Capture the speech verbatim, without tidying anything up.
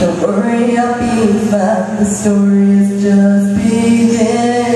Don't worry, I'll be fine. The story is just beginning.